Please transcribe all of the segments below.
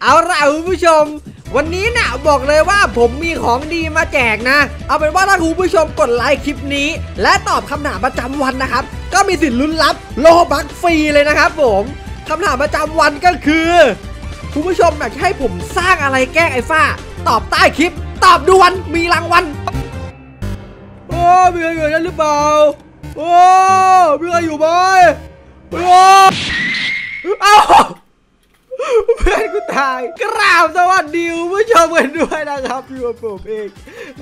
เอาล่ะคุณผู้ชมวันนี้นะบอกเลยว่าผมมีของดีมาแจกนะเอาเป็นว่าถ้าคุณผู้ชมกดไลค์คลิปนี้และตอบคำถามประจำวันนะครับก็มีสิทธิ์ลุ้นรับโลบัคฟรีเลยนะครับผมคำถามประจำวันก็คือคุณผู้ชมอยากให้ผมสร้างอะไรแกล้งไอ้ฝ้าตอบใต้คลิปตอบด่วนมีรางวัลโอ้มีใครอยู่นั้นหรือเปล่าโอ้มีใครอยู่ไหมโอ้เอ้าเพื่อนกูตายกราบสวัสดีคุณผู้ชมกันด้วยนะครับอยู่กับผมเอง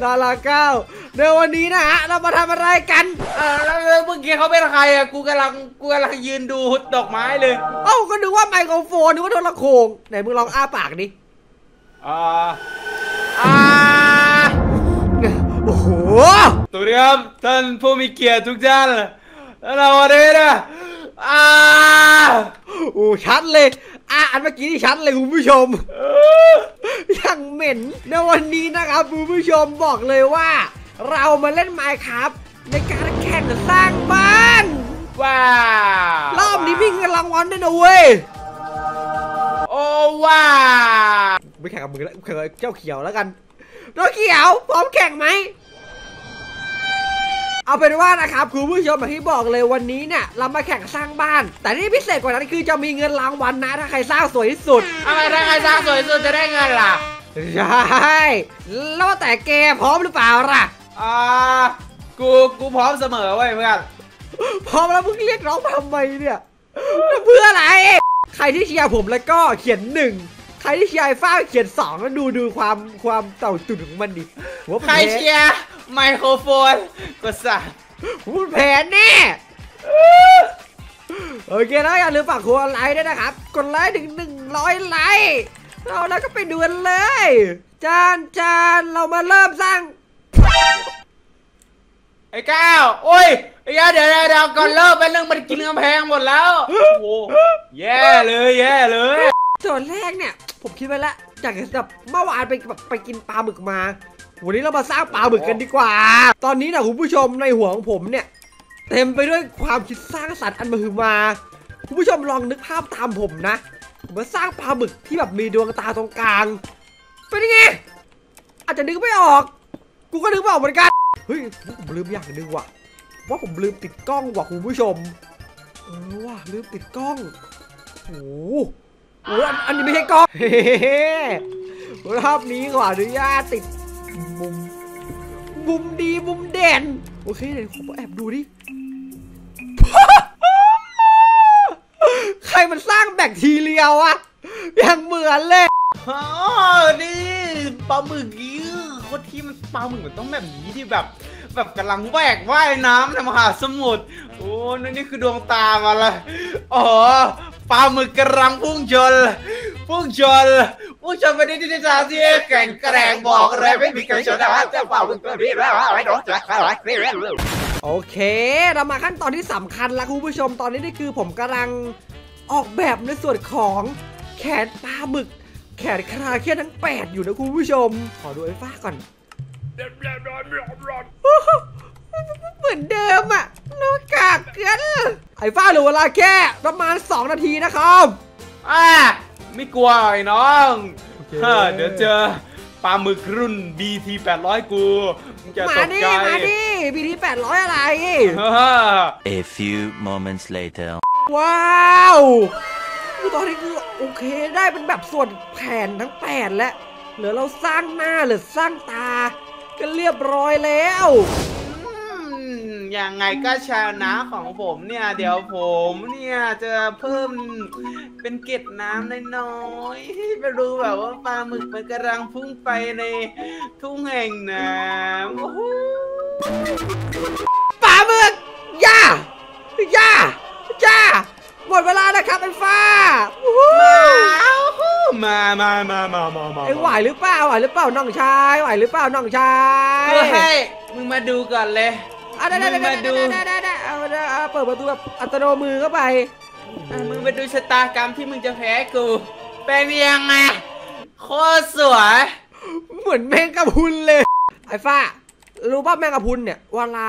ลาลาก้าวในวันนี้นะฮะเรามาทำอะไรกันเมื่อกี้เขาเป็นใครอะกูกำลังยืนดูดอกไม้เลยเอ้าก็นึกว่าไมโครโฟนนึกว่าโทรโขงไหนมึงลองอ้าปากดิโอ้โหสวัสดีครับท่านผู้มีเกียรติทุกท่านเราวันนี้นะโอ้ชัดเลยอันเมื่อกี้ที่ชัดเลยคุณผู้ชมยังเหม็นในวันนี้นะครับคุณผู้ชมบอกเลยว่าเรามาเล่น Minecraft ในการแข่งสร้างบ้านว้าวรอบนี้พี่เงินรางวัลได้นะเว้ยโอ้ว้าวไม่แข่งกับมึงแล้วแข่งกับเจ้าเขียวแล้วกันเจ้าเขียวพร้อมแข่งไหมเอาเป็นว่านะครับคุณผู้ชมอย่างที่บอกเลยวันนี้เนี่ยเรามาแข่งสร้างบ้านแต่ที่พิเศษกว่านั้นคือจะมีเงินรางวัลนะถ้าใครสร้างสวยที่สุดถ้าใครสร้างสวยที่สุดจะได้เงินล่ะใช่แล้วแต่แกพร้อมหรือเปล่าล่ะกูพร้อมเสมอเว้ยเพื่อนพร้อมแล้วมึงเรียกร้องทำไมเนี่ยเพื่ออะไรใครที่เชียร์ผมแล้วก็เขียนหนึ่งใครที่เชียร์ฝ้าเขียนสองแล้วดูความเต่าตุ่นของมันดิใครเชียร์ไมโครโฟนกดสั่งพูดแผนแน่โอเคแล้วอย่าลืมฝากกดไลค์ด้วยนะครับกดไลค์ถึง100ไลค์เอาแล้วก็ไปดูกันเลยจานเรามาเริ่มสร้างไอ้ก้าวโอ้ยไอ้ยาเดี๋ยวก่อนเริ่มไปเรื่องมันกินกำแพงหมดแล้วโอ้โหแย่เลยส่วนแรกเนี่ยผมคิดไว้แล้วจากแบบเมื่อวานไปกินปลาหมึกมาวันนี้เรามาสร้างปลาหมึกกันดีกว่าตอนนี้นะคุณผู้ชมในหัวของผมเนี่ยเต็มไปด้วยความคิดสร้างสรรค์อันมหึมาคุณผู้ชมลองนึกภาพตามผมนะผมมาสร้างปลาหมึกที่แบบมีดวงตาตรงกลางเป็นยังไงอาจจะนึกไม่ออกกูก็นึกไม่ออกเหมือนกันเฮ้ยผมลืมอย่างนึงว่ะว่าผมลืมติดกล้องว่ะคุณผู้ชมว่าลืมติดกล้องโอ้โหอันนี้ไม่ใช่กล้องรอบนี้ขออนุญาตติดมุมดีมุมเด่นโอเคเดี๋ยวผมแอบดูดิใครมันสร้างแบคทีเรียวอะยังเหมือนเลยนี่ปลาหมึกยื้อคนที่มันปลาหมึกมันต้องแบบนี้ที่แบบกำลังแหวกว่ายน้ำทำมหาสมุทรโอ้นี่คือดวงตามาละอ๋อปลาหมึกกำลังพุ่งชนไปที่ทางที่แข่งแกร่งบอกเลยไม่มีใครชนะแต่ปลาหมึกแบบนี้แล้วอะไรน้องจะอะไรโอเคเรามาขั้นตอนที่สำคัญละคุณผู้ชมตอนนี้นี่คือผมกำลังออกแบบในส่วนของแขนปลาหมึกแขนคราเคียนทั้ง8อยู่นะคุณผู้ชมขอดูไอ้ฟ้าก่อนเหมือนเดิมอะนอกจากกันไอ้ฟ้าเหลือเวลาแค่ประมาณ2นาทีนะครับไม่กลัวไอ้น้องเดี๋ยวเจอปลาหมึกรุ่น BT 800กูจะตกใจมาดิ BT 800อะไร A few moments later ว้าวตอนนี้คือโอเคได้เป็นแบบส่วนแผ่นทั้ง8แล้วเหลือเราสร้างหน้าหรือสร้างตาก็เรียบร้อยแล้วยังไงก็ชาวนาของผมเนี่ยเดี๋ยวผมเนี่ยจะเพิ่มเป็นเกล็ดน้ำน้อยๆไปดูแบบว่าปลาหมึกมันกำลังพุ่งไปในทุ่งแห่งน้ำปลาหมึกย่าหมดเวลานะครับไอ้ฟ้ามาไอ้ไหวหรือเปล่าน้องชายไหวหรือเปล่าน้องชายให้มึงมาดูก่อนเลยได้เปิดประตูแบบอัตโนมือเข้าไปมึงไปดูชะตากรรมที่มึงจะแพ้กูเป็นยังไงโคตรสวยเหมือนแมงกะพรุนเลยไอ้ฟ้ารู้ป่ะแมงกะพรุนเนี่ยเวลา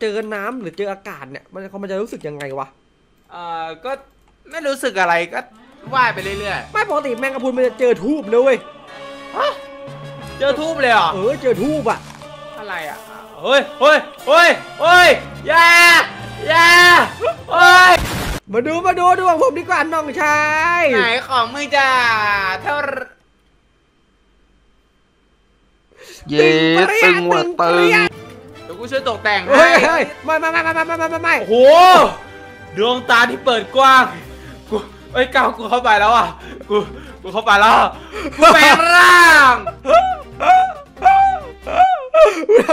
เจอน้ำหรือเจออากาศเนี่ยมันจะรู้สึกยังไงวะก็ไม่รู้สึกอะไรก็ ว่ายไปเรื่อยๆไม่ปกติแมงกะพรุนมันจะเจอทูบนะเว้ยฮะเจอทูบเลยเหรอเจอทูบอะอะไรอะเฮ้ยเฮ้ยเฮ้ยเฮ้ยยายาเฮ้ยมาดูดวงผมดีกว่าน้องชายไหนของมึงจ้าเท่าเย้ตึงว่ะตึงเดี๋ยวกูช่วยตกแต่งให้ไม่โอ้โหดวงตาที่เปิดกว้างกูไอ้เก่ากูเข้าไปแล้วอ่ะกูเข้าไปแล้วแปลงร่าง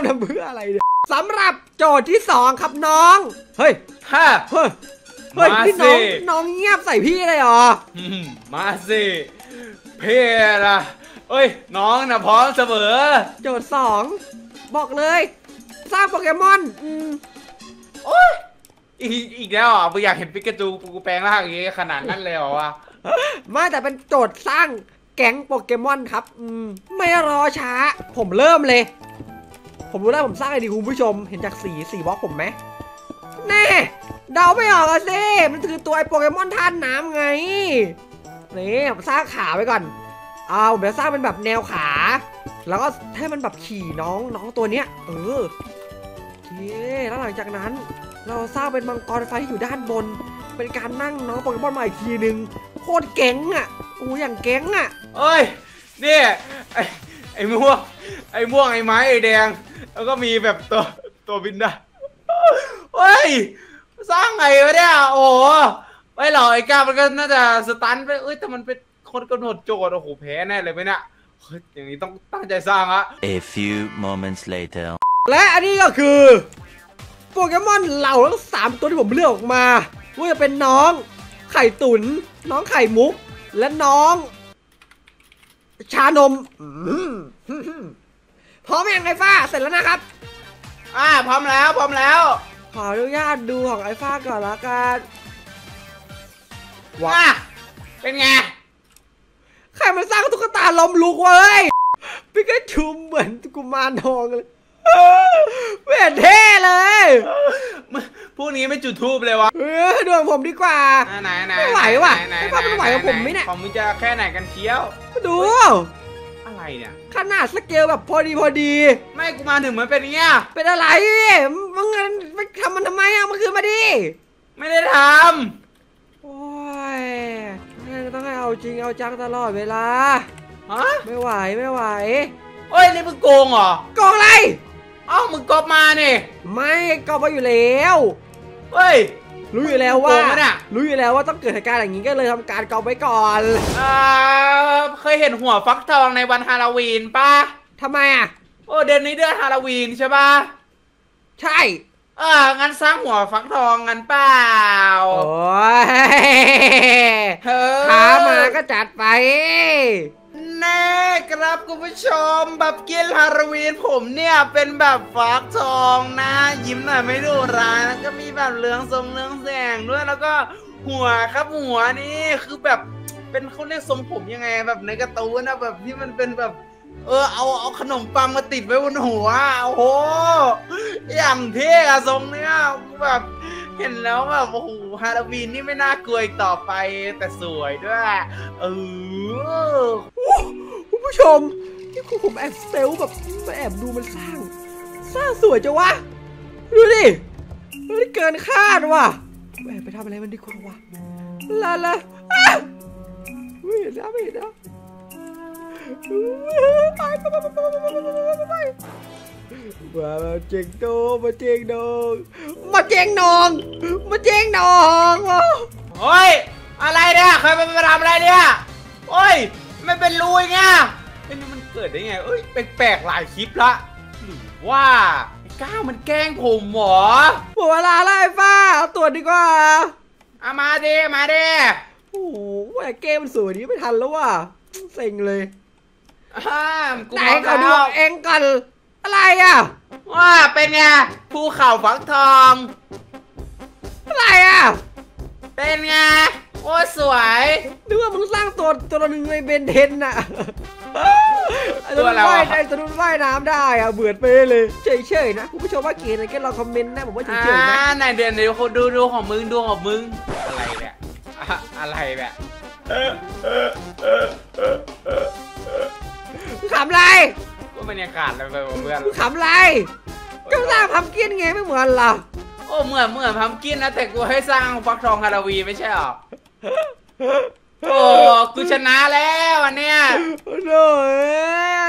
ทำเพื่ออะไรเนี่ยสำหรับโจทย์ที่2ครับน้องเฮ้ยฮ่าเฮ้ยพี่น้องเงียบใส่พี่เลยเหรอมาสิเพี้ยละเอ้ยน้องนะพร้อมเสมอโจทย์2บอกเลยสร้างโปเกมอนโอ้ยอีกแล้วอ่ะอยากเห็นปิกาจูกูแปลงร่างอย่างนี้ขนาดนั้นเลยเหรอวะไม่แต่เป็นโจทย์สร้างแก๊งโปเกมอนครับไม่รอช้าผมเริ่มเลยผมรู้แล้วผมสร้างอะไรดีคุณผู้ชมเห็นจากสีบล็อกผมไหมแน่เดาไม่ออกอะสิมันคือตัวไอโปเกมอนธาตุน้ำไงนี่ผมสร้างขาไว้ก่อนเอาผมจะสร้างเป็นแบบแนวขาแล้วก็ให้มันแบบขี่น้องตัวเนี้ยโอเคแล้วหลังจากนั้นเราสร้างเป็นมังกรไฟที่อยู่ด้านบนเป็นการนั่งน้องโปเกมอนมาอีกทีนึงโคตรเก๋งอ่ะอย่างเก๋งอ่ะเอ้ยนี่ไอ้ม่วงไอ้ไม้ไอ้แดงแล้วก็มีแบบตัวบินได้เฮ้ยสร้างไงวะเนี่ยโอ้ไม่หรอกไอ้ก้ามันก็น่าจะสตันไปแต่มันเป็นคนกำหนดโจทย์โอ้โหแพ้แน่เลยไหมเนี่ยอย่างนี้ต้องตั้งใจสร้างละ A few moments later และอันนี้ก็คือโปเกมอนเหล่าทั้ง3ตัวที่ผมเลือกออกมาว่าจะเป็นน้องไข่ตุ๋นน้องไข่มุกและน้องชานมพร้อมยังไอฟ้าเสร็จแล้วนะครับพร้อมแล้วขออนุญาตดูของไอฟ้าก่อนละกันว้าเป็นไงใครมันสร้างตุ๊กตาลมลุกเว้ยปิกาจูเหมือนกุมารทองเลยเวทเท่เลยพวกนี้ไม่จุดทูบเลยวะดวงผมดีกว่าไม่ไหวว่ะไม่ไหวกับผมไม่เนี่ยผมจะแค่ไหนกันเที่ยวดูอะไรเนี่ยขนาดสเกลแบบพอดีไม่กูมาถึงเหมือนเป็นเงี้ยเป็นอะไรมึงไปทำมันทำไมอ่ะมันคือมาดิไม่ได้ทำโอ้ยต้องให้เอาจริงเอาจังตลอดเวลาฮะไม่ไหวโอ้ยนี่มึงโกงเหรอโกงอะไรเอ้ามึงก๊อปมาเนี่ยไม่ก๊อปมาอยู่แล้วเฮ้ยรู้อยู่แล้วว่าต้องเกิดเหตุการณ์อย่างนี้ก็เลยทำการก๊อปไว้ก่อนเคยเห็นหัวฟักทองในวันฮาโลวีนป่ะทำไมอ่ะโอ้เดือนนี้เดือนฮาโลวีนใช่ป่ะใช่งั้นสร้างหัวฟักทองกันเปล่าโอ้ยขามาก็จัดไปแน่ครับคุณผู้ชมแบบกินฮาโลวีนผมเนี่ยเป็นแบบฟักทองนะยิ้มหน่อยไม่ดูร้ายแล้วก็มีแบบเหลืองทรงเหลืองแสงด้วยแล้วก็หัวครับหัวนี่คือแบบเป็นเขาเรียกทรงผมยังไงแบบในกระตูนนะแบบที่มันเป็นแบบเอาขนมปังมาติดไว้บนหัวโอ้โหอย่างเท่อะทรงเนี่ยแบบเห็นแล้วแบบโอ้โหฮาโลวีนนี่ไม่น่ากลัวอีกต่อไปแต่สวยด้วยคุณผู้ชมที่ผมแอบเซลแบบแอบดูมันสร้างสวยจังวะดูดิเกินคาดว่ะแอบไปทำอะไรมันดีกว่าวะละไม่เห็นแล้วมาเจ๊งโดงมาเจ๊งนองโอ้ยอะไรเนี่ยใครเป็นประธานอะไรเนี่ยโอ้ยไม่เป็นรูไงไอ้นี่มันเกิดได้ไงเอ้ยแปลกๆหลายคลิปละหรือว่าไอ้ก้าวมันแกล้งผมหรอหัวลาไล่ฟ้าเอาตรวจดีกว่าเอามาดิโอ้โหแต่เกมสวยนี้ไม่ทันแล้วว่ะเซ็งเลยไหนเขาดูเองก่อนอะไรอ่ะว่าเป็นไงภูเขาฝังทองอะไรอ่ะเป็นไงโอ้สวยนึกว่ามึงสร้างตัวหนึ่งในเบนเทนน่ะตัวว่ายน้ำได้อ่ะเบื่อไปเลยเฉยนะคุณผู้ชมว่าเกณฑ์อะไรก็ลองคอมเมนต์นะผมว่าเฉยนะไหนเดี๋ยวดูของมึงอะไรเนี่ย ขำไรก็บรรยากาศเลยเพื่อนขำไรก็สร้างพัมกินไงไม่เหมือนเราโอ้เหมือนพัมกินนะแต่กูให้สร้างฟักทองฮาราวีไม่ใช่หรอโอ้กูชนะแล้ววันเนี้ยโอ้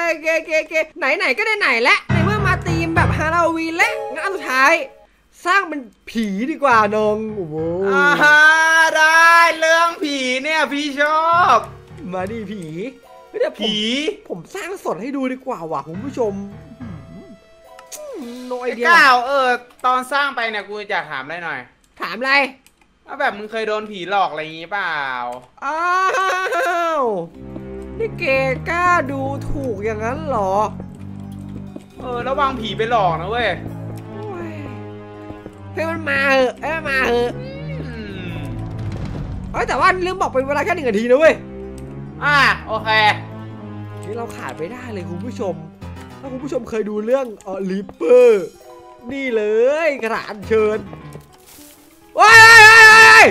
ยเกไหนก็ได้ไหนและในเมื่อมาตีมแบบฮาราวีและงั้นอันสุดท้ายสร้างเป็นผีดีกว่าน้องโอ้โหได้เรื่องผีเนี่ยพี่ชอบมาดิผีไม่ได้ผีผมสร้างสดให้ดูดีกว่าว่ะคุณผู้ชมโนไอเดียก้าวตอนสร้างไปเนี่ยกูจะถามอะไรหน่อยถามอะไรว่าแบบมึงเคยโดนผีหลอกอะไรอย่างงี้เปล่าอ้าวนี่เกกล้าดูถูกอย่างนั้นหรอระวังผีไปหลอกนะเว้ยเฮ้ยมันมาเหอะแต่ว่าลืมบอกเป็นเวลาแค่1 นาทีนะเว้ยโอเคนี่เราขาดไม่ได้เลยคุณผู้ชมถ้าคุณผู้ชมเคยดูเรื่องลิปเปอร์นี่เลยกระดานเชิญว้าย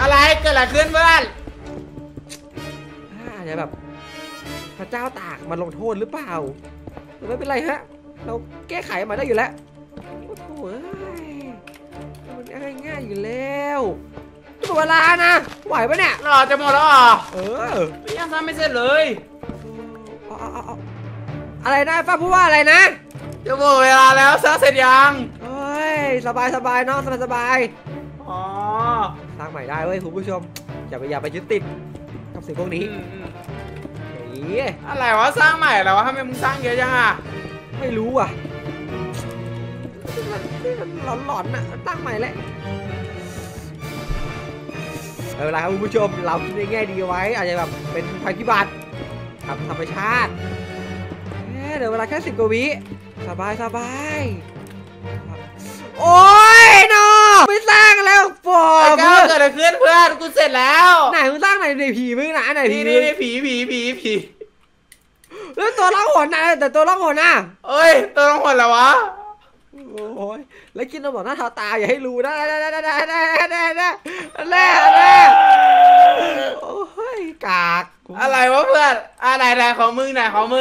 อะไรเกิดอะไรขึ้นเพื่อนอาจจะแบบพระเจ้าตากมาลงโทษหรือเปล่าแต่ไม่เป็นไรฮะเราแก้ไขมาได้อยู่แล้วโอ้ยมันง่ายอยู่แล้วจะหมดเวลานะไหวปะเนี่ยรอจะหมดแล้วอ่ะยังทำไม่เสร็จเลยอะไรนะฟ้าพูดว่าอะไรนะจะหมดเวลาแล้วสร้างเสร็จยังเฮ้ยสบายน้องสบายอ๋อสร้างใหม่ได้เว้ยคุณผู้ชมอย่าไปยึดติดกับสิ่งพวกนี้อะไรวะสร้างใหม่แล้ววะทำไมมึงสร้างเยอะจังอ่ะไม่รู้อ่ะหลอนน่ะตั้งใหม่แหละเวลาครับคุณผู้ชมเราคิดง่ายดีไว้อาจจะแบบเป็นภัยพิบัติครับธรรมชาติเดี๋ยวเวลาแค่10 กว่าวิสบายโอ้ยนอไม่สร้างแล้วฟอร์มเกิดอะไรขึ้นเพื่อนกูเสร็จแล้วไหนมึงสร้างไหนในผีมึงนะไหนผีแล้วตัวล่องหนนะแต่ตัวล่องหนน่ะเอ้ยตัวล่องหนเหรอวะโอ้ยแล้วกินเราบอกหน้าตาอย่าให้รู้นะโอ้ยกากอะไรวะเพื่อนอะไรของมึ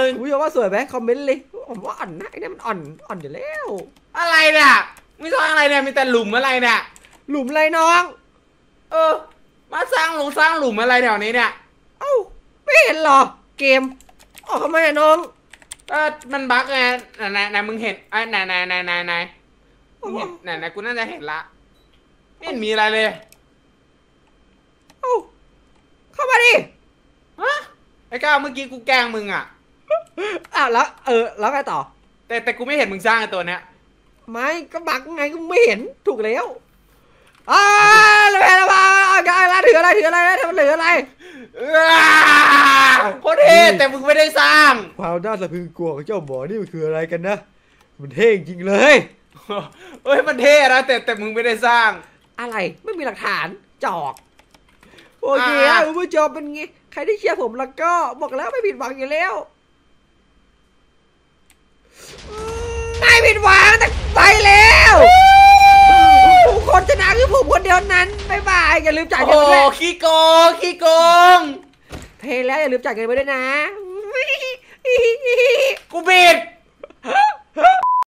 งอุ้ยว่าสวยไหมคอมเมนต์เลยผมว่าอ่อนนะเนี่ยมันอ่อนอยู่แล้วอะไรเนี่ยไม่สร้างอะไรเนี่ยมีแต่หลุมอะไรเนี่ยหลุมอะไรน้องมาสร้างหลุมอะไรแถวนี้เนี่ยเอ้าไม่เห็นหรอเกมออกมาเนี่ยน้องมันบั๊กไงไหนมึงเห็นไหนกูน่าจะเห็นละไม่เห็นมีอะไรเลยเข้ามาดิฮะไอ้ก้าวเมื่อกี้กูแกล้งมึงอ่ะแล้วแล้วไงต่อแต่กูไม่เห็นมึงสร้างตัวเนี้ยไม่ก็บั๊กไงกูไม่เห็นถูกแล้วเหลืออะไรเหลืออะไรเหลืออะไรโคตรเท่แต่มึงไม่ได้สร้างความน่าสะพรึงกลัวของเจ้าหมอนี่มันคืออะไรกันนะมันเท่จริงเลยเฮ้ยมันเท่นะแต่มึงไม่ได้สร้างอะไรไม่มีหลักฐานจอกโอเคคุณผู้ชมเป็นไงใครที่เชียร์ผมแล้วก็บอกแล้วไม่ผิดหวังอยู่แล้วไม่ผิดหวังแต่ไปแล้วคนชนะคือผมคนเดียวนั้นบ๊ายบายอย่าลืมจ่ายเงินด้วยขี้โกงเทแล้วอย่าลืมจ่ายเงินไปด้วยนะกูบิด